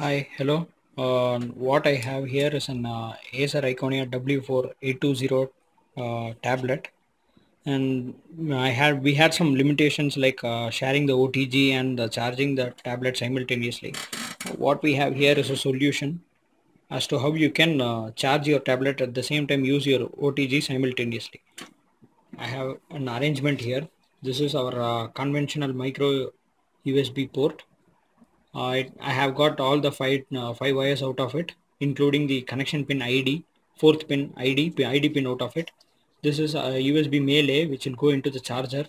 Hi, hello. What I have here is an Acer Iconia W4-820 tablet, and we had some limitations like sharing the OTG and charging the tablet simultaneously. What we have here is a solution as to how you can charge your tablet at the same time, use your OTG simultaneously. I have an arrangement here. This is our conventional micro USB port. I have got all the five wires out of it, including the connection pin ID, fourth pin ID pin out of it. This is a USB male A, which will go into the charger,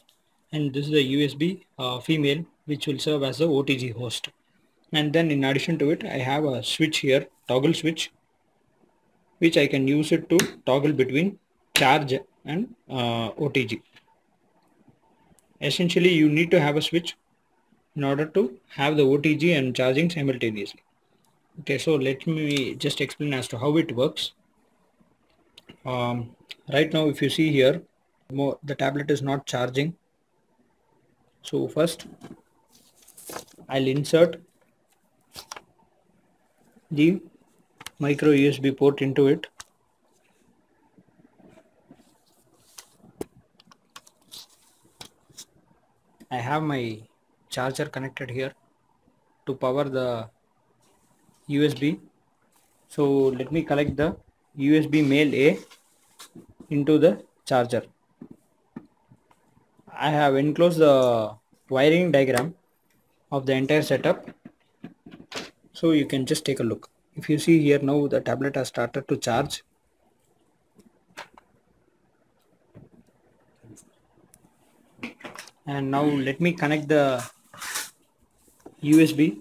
and this is a USB female, which will serve as the OTG host. And then in addition to it, I have a switch here, toggle switch, which I can use it to toggle between charge and OTG. Essentially, you need to have a switch in order to have the OTG and charging simultaneously. Okay, so let me just explain as to how it works. Right now, if you see here, the tablet is not charging. So first, I'll insert the micro USB port into it. I have my charger connected here to power the USB. So let me collect the USB male A into the charger. I have enclosed the wiring diagram of the entire setup, so you can just take a look. If you see here, now the tablet has started to charge. And now let me connect the USB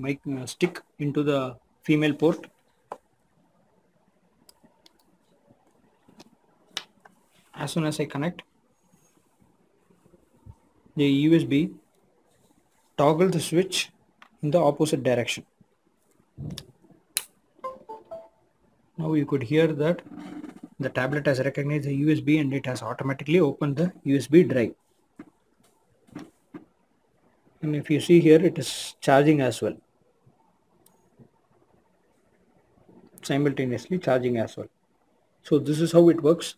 mic stick into the female port. As soon as I connect, the USB toggle the switch in the opposite direction. Now you could hear that the tablet has recognized the USB and it has automatically opened the USB drive. And if you see here, it is charging as well, simultaneously charging as well. So this is how it works.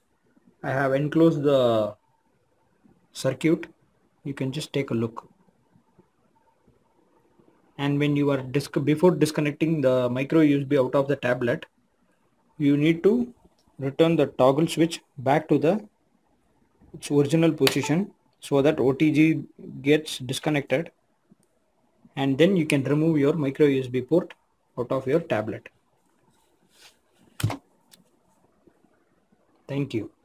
I have enclosed the circuit. You can just take a look. And when you are before disconnecting the micro USB out of the tablet, you need to return the toggle switch back to its original position, so that OTG gets disconnected, and then you can remove your micro USB port out of your tablet. Thank you.